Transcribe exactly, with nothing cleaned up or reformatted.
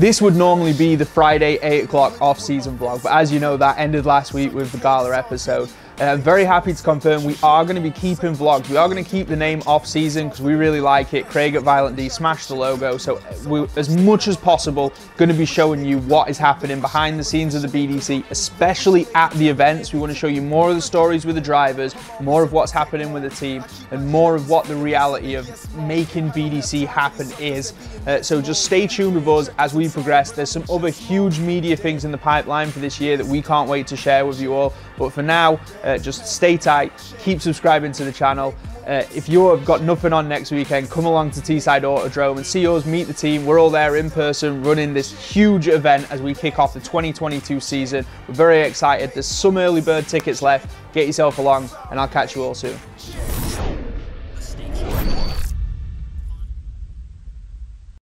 This would normally be the Friday eight o'clock off-season vlog, but as you know, that ended last week with the gala episode. And I'm very happy to confirm we are going to be keeping vlogs. We are going to keep the name off-season because we really like it. Craig at Violent D smashed the logo. So we, as much as possible, going to be showing you what is happening behind the scenes of the B D C, especially at the events. We want to show you more of the stories with the drivers, more of what's happening with the team, and more of what the reality of making B D C happen is. Uh, so just stay tuned with us as we progress. There's some other huge media things in the pipeline for this year that we can't wait to share with you all. But for now, uh, Uh, just stay tight, keep subscribing to the channel. Uh, if you've got nothing on next weekend, come along to Teesside Autodrome and see us, meet the team. We're all there in person running this huge event as we kick off the twenty twenty-two season. We're very excited. There's some early bird tickets left. Get yourself along and I'll catch you all soon.